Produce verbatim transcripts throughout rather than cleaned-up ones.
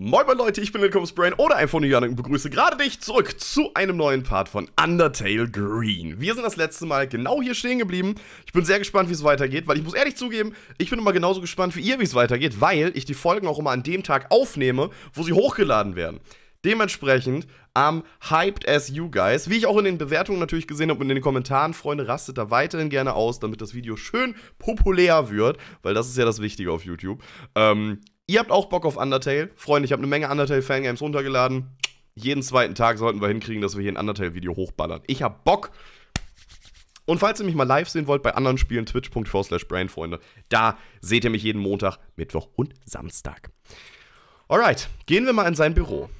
Moin moin Leute, ich bin LittleConfusedBrain oder einfach nur Janik und begrüße gerade dich zurück zu einem neuen Part von Undertale Green. Wir sind das letzte Mal genau hier stehen geblieben. Ich bin sehr gespannt, wie es weitergeht, weil ich muss ehrlich zugeben, ich bin immer genauso gespannt wie ihr, wie es weitergeht, weil ich die Folgen auch immer an dem Tag aufnehme, wo sie hochgeladen werden. Dementsprechend am um, hyped as you guys. Wie ich auch in den Bewertungen natürlich gesehen habe und in den Kommentaren, Freunde, rastet da weiterhin gerne aus, damit das Video schön populär wird, weil das ist ja das Wichtige auf YouTube. Ähm, ihr habt auch Bock auf Undertale. Freunde, ich habe eine Menge Undertale-Fangames runtergeladen. Jeden zweiten Tag sollten wir hinkriegen, dass wir hier ein Undertale-Video hochballern. Ich habe Bock. Und falls ihr mich mal live sehen wollt bei anderen Spielen, twitch punkt v slash brain, Freunde, da seht ihr mich jeden Montag, Mittwoch und Samstag. Alright, gehen wir mal in sein Büro.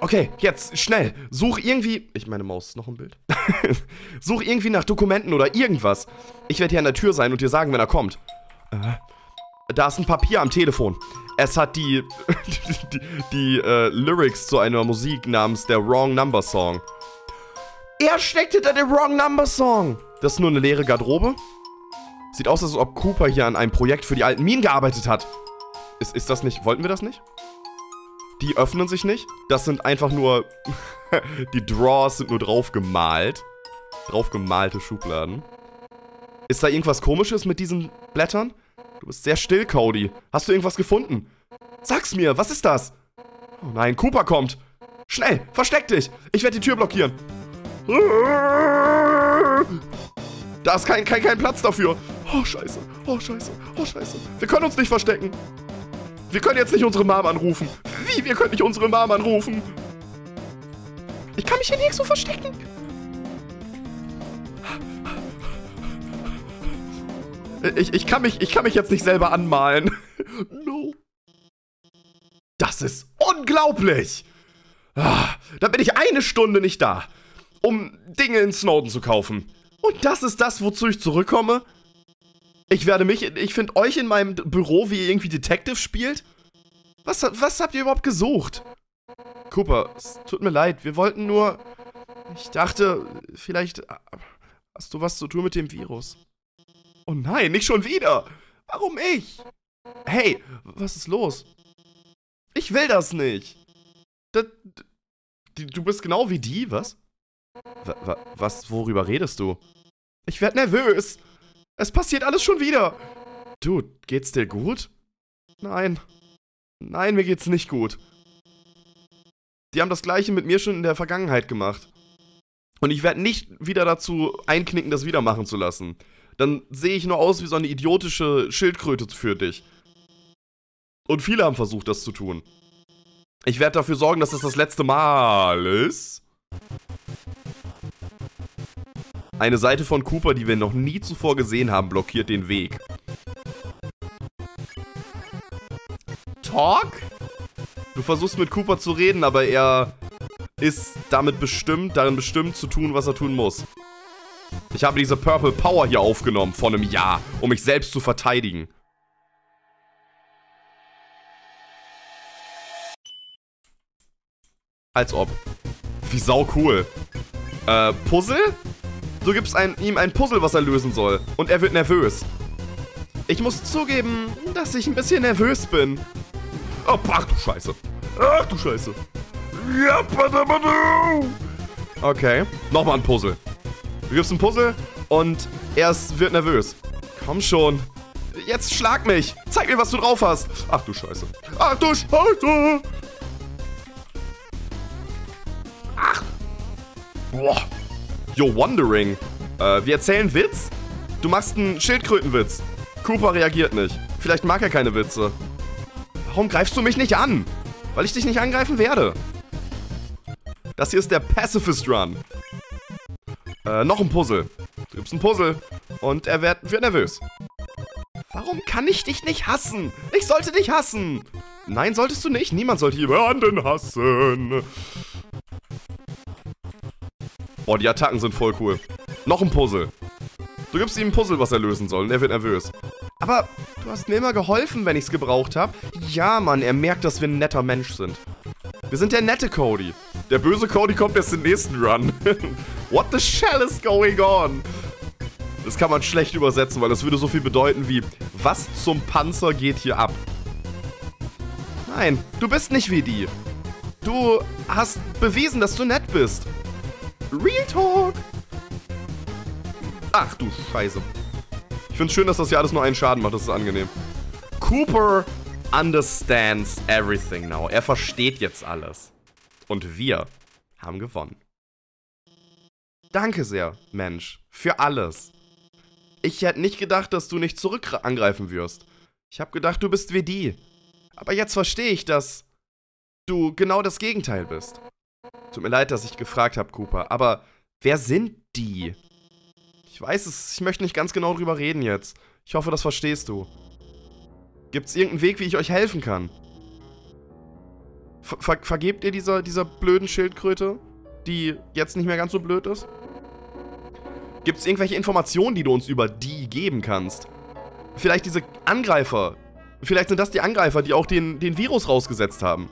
Okay, jetzt, schnell, such irgendwie... Ich meine, Maus ist noch im Bild. Such irgendwie nach Dokumenten oder irgendwas. Ich werde hier an der Tür sein und dir sagen, wenn er kommt. Äh, da ist ein Papier am Telefon. Es hat die... die, die äh, Lyrics zu einer Musik namens The Wrong Number Song. Er steckt hinter dem Wrong Number Song. Das ist nur eine leere Garderobe. Sieht aus, als ob Cooper hier an einem Projekt für die alten Minen gearbeitet hat. Ist, ist das nicht... Wollten wir das nicht? Die öffnen sich nicht. Das sind einfach nur... die Draws sind nur drauf gemalt. Drauf gemalte Schubladen. Ist da irgendwas Komisches mit diesen Blättern? Du bist sehr still, Cody. Hast du irgendwas gefunden? Sag's mir, was ist das? Oh nein, Cooper kommt. Schnell, versteck dich. Ich werde die Tür blockieren. Da ist kein, kein, kein Platz dafür. Oh, scheiße. Oh, scheiße. Oh, scheiße. Wir können uns nicht verstecken. Wir können jetzt nicht unsere Mom anrufen. Wie? Wir können nicht unsere Mom anrufen. Ich kann mich hier nirgendwo verstecken. Ich, ich, kann mich, ich kann mich jetzt nicht selber anmalen. No. Das ist unglaublich. Da bin ich eine Stunde nicht da, um Dinge in Snowden zu kaufen. Und das ist das, wozu ich zurückkomme? Ich werde mich, ich finde euch in meinem Büro, wie ihr irgendwie Detective spielt. Was, was habt ihr überhaupt gesucht? Cooper, es tut mir leid, wir wollten nur... Ich dachte, vielleicht hast du was zu tun mit dem Virus. Oh nein, nicht schon wieder! Warum ich? Hey, was ist los? Ich will das nicht! Das, du bist genau wie die, was? Was, worüber redest du? Ich werde nervös! Es passiert alles schon wieder. Dude, geht's dir gut? Nein. Nein, mir geht's nicht gut. Die haben das Gleiche mit mir schon in der Vergangenheit gemacht. Und ich werde nicht wieder dazu einknicken, das wieder machen zu lassen. Dann sehe ich nur aus wie so eine idiotische Schildkröte für dich. Und viele haben versucht, das zu tun. Ich werde dafür sorgen, dass das das letzte Mal ist. Eine Seite von Cooper, die wir noch nie zuvor gesehen haben, blockiert den Weg. Talk? Du versuchst mit Cooper zu reden, aber er ist damit bestimmt, darin bestimmt zu tun, was er tun muss. Ich habe diese Purple Power hier aufgenommen vor einem Jahr, um mich selbst zu verteidigen. Als ob. Wie sau cool. Äh, Puzzle? Du gibst ein, ihm ein Puzzle, was er lösen soll. Und er wird nervös. Ich muss zugeben, dass ich ein bisschen nervös bin. Oh, ach du Scheiße. Ach du Scheiße. Okay, nochmal ein Puzzle. Du gibst ein Puzzle und er wird nervös. Komm schon. Jetzt schlag mich. Zeig mir, was du drauf hast. Ach du Scheiße. Ach du Scheiße. Ach. Boah. You're wondering. Äh, wir erzählen Witz? Du machst einen Schildkrötenwitz. Cooper reagiert nicht. Vielleicht mag er keine Witze. Warum greifst du mich nicht an? Weil ich dich nicht angreifen werde. Das hier ist der Pacifist Run. Äh, noch ein Puzzle. Du gibst ein Puzzle und er wird, wird nervös. Warum kann ich dich nicht hassen? Ich sollte dich hassen. Nein, solltest du nicht. Niemand sollte jemanden hassen. Oh, die Attacken sind voll cool. Noch ein Puzzle. Du gibst ihm ein Puzzle, was er lösen soll, und er wird nervös. Aber du hast mir immer geholfen, wenn ich es gebraucht habe. Ja, Mann, er merkt, dass wir ein netter Mensch sind. Wir sind der nette Cody. Der böse Cody kommt erst im nächsten Run. What the shell is going on? Das kann man schlecht übersetzen, weil das würde so viel bedeuten wie: Was zum Panzer geht hier ab? Nein, du bist nicht wie die. Du hast bewiesen, dass du nett bist. Real Talk. Ach du Scheiße. Ich finde es schön, dass das hier alles nur einen Schaden macht. Das ist angenehm. Cooper understands everything now. Er versteht jetzt alles. Und wir haben gewonnen. Danke sehr, Mensch, für alles. Ich hätte nicht gedacht, dass du nicht zurück angreifen wirst. Ich habe gedacht, du bist wie die. Aber jetzt verstehe ich, dass du genau das Gegenteil bist. Tut mir leid, dass ich gefragt habe, Cooper, aber wer sind die? Ich weiß es, ich möchte nicht ganz genau drüber reden jetzt. Ich hoffe, das verstehst du. Gibt's irgendeinen Weg, wie ich euch helfen kann? Ver ver vergebt ihr dieser, dieser blöden Schildkröte, die jetzt nicht mehr ganz so blöd ist? Gibt's irgendwelche Informationen, die du uns über die geben kannst? Vielleicht diese Angreifer. Vielleicht sind das die Angreifer, die auch den, den Virus rausgesetzt haben.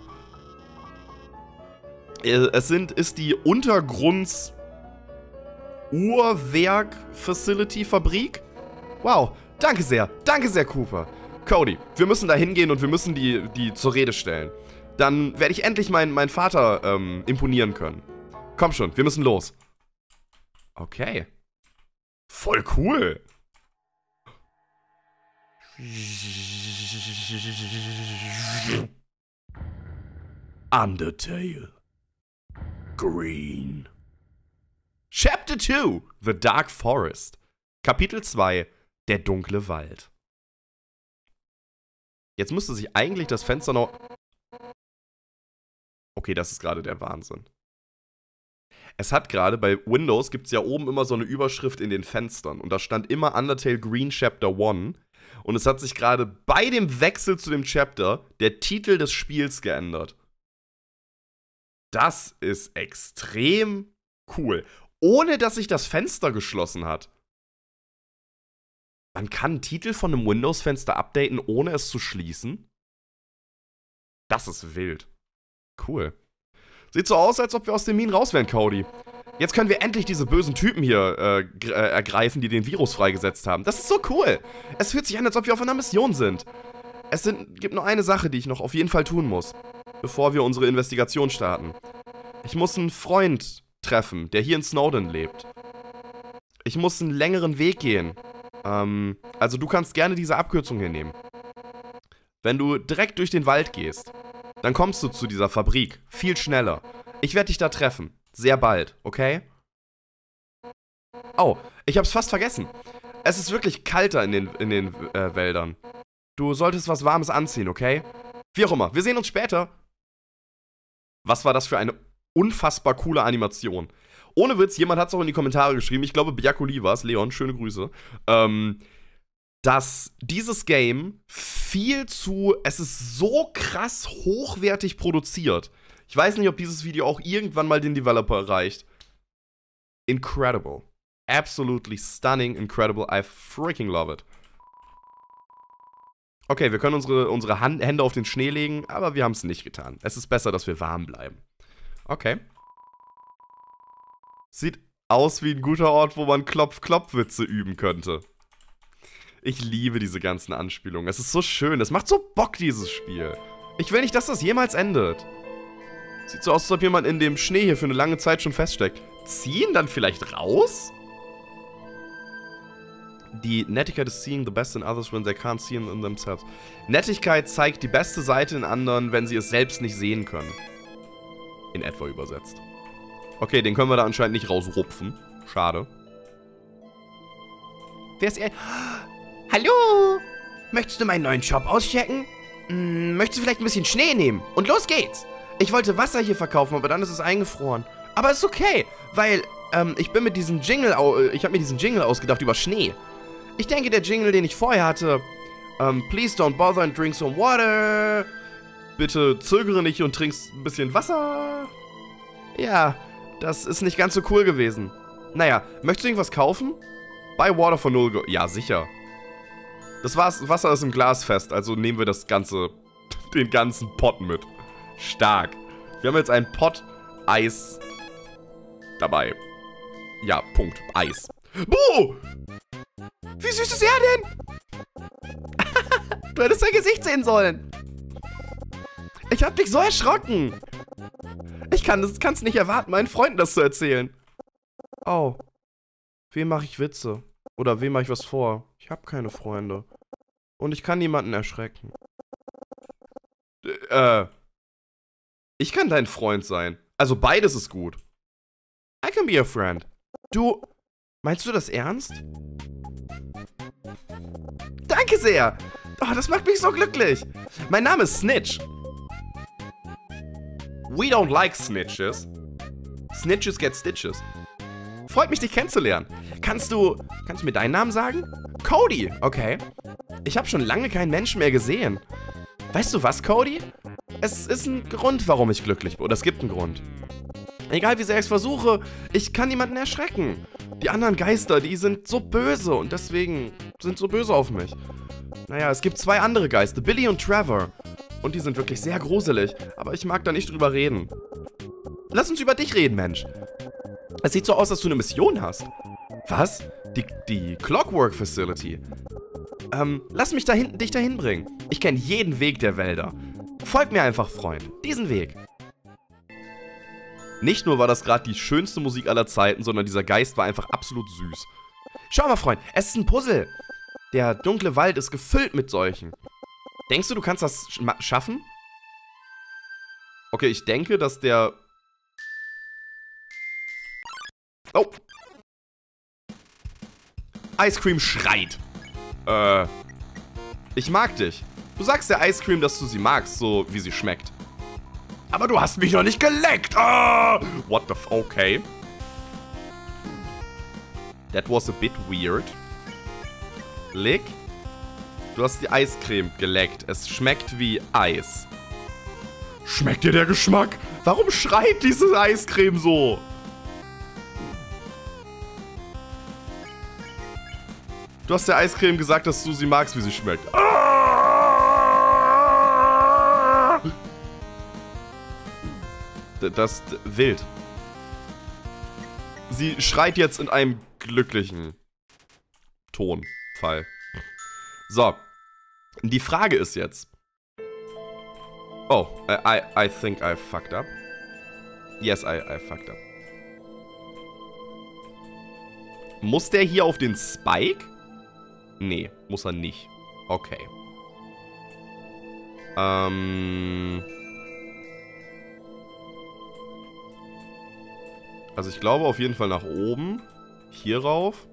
Es sind, ist die Untergrunds-Uhrwerk-Facility-Fabrik? Wow, danke sehr, danke sehr, Cooper. Cody, wir müssen da hingehen und wir müssen die, die zur Rede stellen. Dann werde ich endlich meinen mein Vater ähm, imponieren können. Komm schon, wir müssen los. Okay. Voll cool. Undertale Green. Chapter two, The Dark Forest. Kapitel zwei, der dunkle Wald. Jetzt müsste sich eigentlich das Fenster noch... Okay, das ist gerade der Wahnsinn. Es hat gerade, bei Windows gibt es ja oben immer so eine Überschrift in den Fenstern. Und da stand immer Undertale Green Chapter one. Und es hat sich gerade bei dem Wechsel zu dem Chapter der Titel des Spiels geändert. Das ist extrem cool. Ohne, dass sich das Fenster geschlossen hat. Man kann einen Titel von einem Windows-Fenster updaten, ohne es zu schließen? Das ist wild. Cool. Sieht so aus, als ob wir aus den Minen raus wären, Cody. Jetzt können wir endlich diese bösen Typen hier äh, ergreifen, die den Virus freigesetzt haben. Das ist so cool. Es fühlt sich an, als ob wir auf einer Mission sind. Es sind, gibt nur eine Sache, die ich noch auf jeden Fall tun muss, bevor wir unsere Investigation starten. Ich muss einen Freund treffen, der hier in Snowden lebt. Ich muss einen längeren Weg gehen. Ähm, also du kannst gerne diese Abkürzung hier nehmen. Wenn du direkt durch den Wald gehst, dann kommst du zu dieser Fabrik. Viel schneller. Ich werde dich da treffen. Sehr bald, okay? Oh, ich hab's fast vergessen. Es ist wirklich kalter in den, in den äh, Wäldern. Du solltest was Warmes anziehen, okay? Wie auch immer, wir sehen uns später. Was war das für eine unfassbar coole Animation. Ohne Witz, jemand hat's auch in die Kommentare geschrieben. Ich glaube, Biakuli war's. Leon, schöne Grüße. Ähm... dass dieses Game viel zu, es ist so krass hochwertig produziert. Ich weiß nicht, ob dieses Video auch irgendwann mal den Developer erreicht. Incredible. Absolutely stunning, incredible. I freaking love it. Okay, wir können unsere, unsere Hand, Hände auf den Schnee legen, aber wir haben es nicht getan. Es ist besser, dass wir warm bleiben. Okay. Sieht aus wie ein guter Ort, wo man Klopf-Klopf-Witze üben könnte. Ich liebe diese ganzen Anspielungen. Es ist so schön. Es macht so Bock, dieses Spiel. Ich will nicht, dass das jemals endet. Sieht so aus, als ob jemand in dem Schnee hier für eine lange Zeit schon feststeckt. Ziehen dann vielleicht raus? Die Nettigkeit is seeing the best in others when they can't see it in themselves. Nettigkeit zeigt die beste Seite in anderen, wenn sie es selbst nicht sehen können. In etwa übersetzt. Okay, den können wir da anscheinend nicht rausrupfen. Schade. Wer ist er? Hallo! Möchtest du meinen neuen Shop auschecken? Hm, möchtest du vielleicht ein bisschen Schnee nehmen? Und los geht's! Ich wollte Wasser hier verkaufen, aber dann ist es eingefroren. Aber ist okay, weil ähm, ich bin mit diesem Jingle, ich habe mir diesen Jingle ausgedacht über Schnee. Ich denke, der Jingle, den ich vorher hatte, ähm, please don't bother and drink some water. Bitte zögere nicht und trinkst ein bisschen Wasser. Ja, das ist nicht ganz so cool gewesen. Naja, möchtest du irgendwas kaufen? Buy water for null. Ja, sicher. Das Wasser ist im Glas fest, also nehmen wir das ganze, den ganzen Pott mit. Stark. Wir haben jetzt einen Pott Eis dabei. Ja, Punkt. Eis. Buh! Wie süß ist er denn? Du hättest sein Gesicht sehen sollen. Ich hab dich so erschrocken. Ich kann das, kann's nicht erwarten, meinen Freunden das zu erzählen. Oh. Wem mache ich Witze? Oder wem mache ich was vor? Ich habe keine Freunde. Und ich kann niemanden erschrecken. Äh. Ich kann dein Freund sein. Also beides ist gut. I can be a friend. Du, meinst du das ernst? Danke sehr. Oh, das macht mich so glücklich. Mein Name ist Snitch. We don't like snitches. Snitches get stitches. Freut mich, dich kennenzulernen. Kannst du, kannst du mir deinen Namen sagen? Cody. Okay. Ich habe schon lange keinen Menschen mehr gesehen. Weißt du was, Cody? Es ist ein Grund, warum ich glücklich bin. Oder es gibt einen Grund. Egal wie sehr ich es versuche, ich kann niemanden erschrecken. Die anderen Geister, die sind so böse und deswegen sind so böse auf mich. Naja, es gibt zwei andere Geister, Billy und Trevor. Und die sind wirklich sehr gruselig, aber ich mag da nicht drüber reden. Lass uns über dich reden, Mensch. Es sieht so aus, dass du eine Mission hast. Was? Die, die Clockwork Facility. Ähm, lass mich da hinten, dich dahin bringen. Ich kenne jeden Weg der Wälder. Folg mir einfach, Freund. Diesen Weg. Nicht nur war das gerade die schönste Musik aller Zeiten, sondern dieser Geist war einfach absolut süß. Schau mal, Freund, es ist ein Puzzle. Der dunkle Wald ist gefüllt mit solchen. Denkst du, du kannst das schaffen? Okay, ich denke, dass der... Oh! Ice Cream schreit. Äh... Ich mag dich. Du sagst der Ice Cream, dass du sie magst, so wie sie schmeckt. Aber du hast mich noch nicht geleckt! Ah! What the f... Okay. That was a bit weird. Lick. Du hast die Eiscreme geleckt. Es schmeckt wie Eis. Schmeckt dir der Geschmack? Warum schreit diese Eiscreme so? Du hast der Eiscreme gesagt, dass du sie magst, wie sie schmeckt. Ah! Das ist wild. Sie schreit jetzt in einem glücklichen Tonfall. So. Die Frage ist jetzt. Oh, I, I think I fucked up. Yes, I, I fucked up. Muss der hier auf den Spike? Nee, muss er nicht. Okay. Ähm. Also ich glaube auf jeden Fall nach oben. Hier rauf.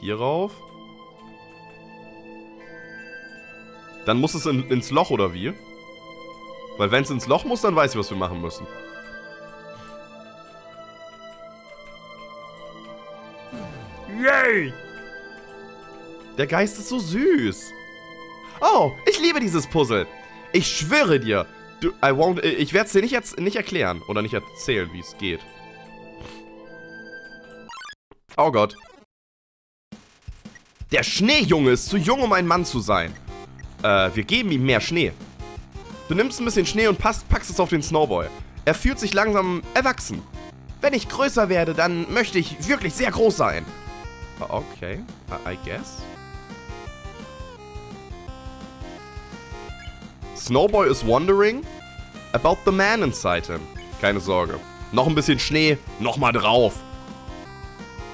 Hier rauf. Dann muss es in, ins Loch, oder wie? Weil wenn es ins Loch muss, dann weiß ich, was wir machen müssen. Yay! Der Geist ist so süß. Oh, ich liebe dieses Puzzle. Ich schwöre dir. Du, I won't, ich werde es dir nicht, nicht erklären. Oder nicht erzählen, wie es geht. Oh Gott. Der Schneejunge ist zu jung, um ein Mann zu sein. Äh, wir geben ihm mehr Schnee. Du nimmst ein bisschen Schnee und passt, packst es auf den Snowboy. Er fühlt sich langsam erwachsen. Wenn ich größer werde, dann möchte ich wirklich sehr groß sein. Okay, I guess. Snowboy is wondering about the man inside him. Keine Sorge. Noch ein bisschen Schnee, nochmal drauf.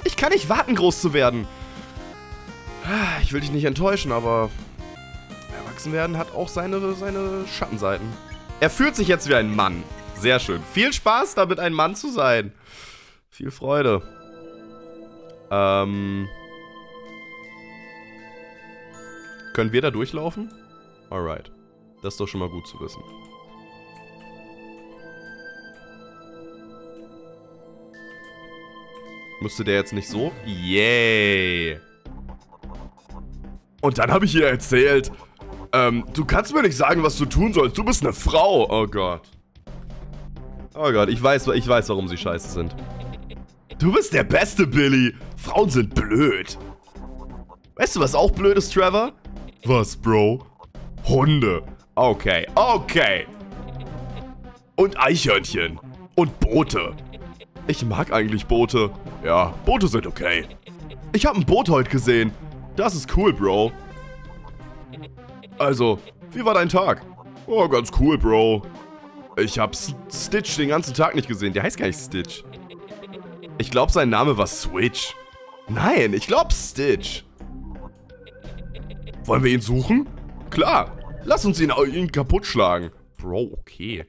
Ich kann nicht warten, groß zu werden. Ich will dich nicht enttäuschen, aber... werden, hat auch seine, seine Schattenseiten. Er fühlt sich jetzt wie ein Mann. Sehr schön. Viel Spaß damit, ein Mann zu sein. Viel Freude. Ähm. Können wir da durchlaufen? Alright. Das ist doch schon mal gut zu wissen. Müsste der jetzt nicht so? Yay. Und dann habe ich ihr erzählt... Ähm, du kannst mir nicht sagen, was du tun sollst. Du bist eine Frau. Oh Gott. Oh Gott, ich weiß, ich weiß, warum sie scheiße sind. Du bist der Beste, Billy. Frauen sind blöd. Weißt du, was auch blöd ist, Trevor? Was, Bro? Hunde. Okay, okay. Und Eichhörnchen. Und Boote. Ich mag eigentlich Boote. Ja, Boote sind okay. Ich habe ein Boot heute gesehen. Das ist cool, Bro. Also, wie war dein Tag? Oh, ganz cool, Bro. Ich hab Stitch den ganzen Tag nicht gesehen. Der heißt gar nicht Stitch. Ich glaube, sein Name war Switch. Nein, ich glaube Stitch. Wollen wir ihn suchen? Klar. Lass uns ihn, ihn kaputt schlagen. Bro, okay.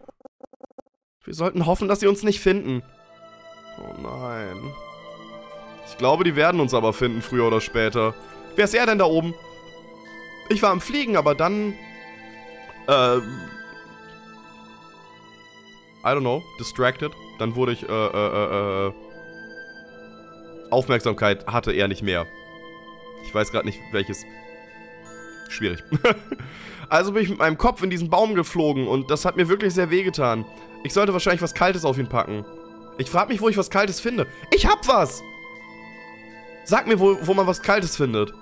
Wir sollten hoffen, dass sie uns nicht finden. Oh nein. Ich glaube, die werden uns aber finden, früher oder später. Wer ist er denn da oben? Ich war am Fliegen, aber dann... Äh... I don't know. Distracted. Dann wurde ich, äh, äh, äh... Aufmerksamkeit hatte er nicht mehr. Ich weiß gerade nicht, welches... Schwierig. Also bin ich mit meinem Kopf in diesen Baum geflogen und das hat mir wirklich sehr wehgetan. Ich sollte wahrscheinlich was Kaltes auf ihn packen. Ich frage mich, wo ich was Kaltes finde. Ich hab was! Sag mir, wo, wo man was Kaltes findet.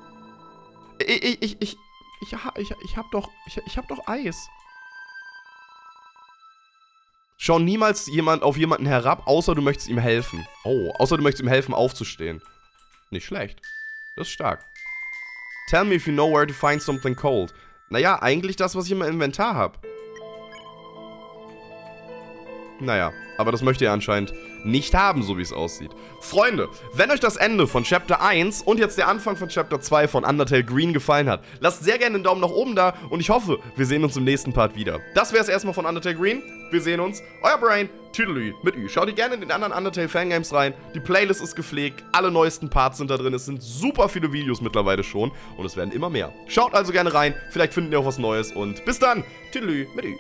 Ich, ich, ich, ich, ich, ich, ich hab doch, ich, ich hab doch Eis. Schau niemals jemand auf jemanden herab, außer du möchtest ihm helfen. Oh, außer du möchtest ihm helfen, aufzustehen. Nicht schlecht. Das ist stark. Tell me if you know where to find something cold. Naja, eigentlich das, was ich in meinem Inventar habe. Naja, aber das möchte ihr anscheinend nicht haben, so wie es aussieht. Freunde, wenn euch das Ende von Chapter eins und jetzt der Anfang von Chapter zwei von Undertale Green gefallen hat, lasst sehr gerne einen Daumen nach oben da und ich hoffe, wir sehen uns im nächsten Part wieder. Das wäre es erstmal von Undertale Green. Wir sehen uns. Euer Brain, Tüdelü mit Ü. Schaut ihr gerne in den anderen Undertale Fangames rein. Die Playlist ist gepflegt, alle neuesten Parts sind da drin. Es sind super viele Videos mittlerweile schon und es werden immer mehr. Schaut also gerne rein, vielleicht finden ihr auch was Neues und bis dann. Tüdelü mit Ü.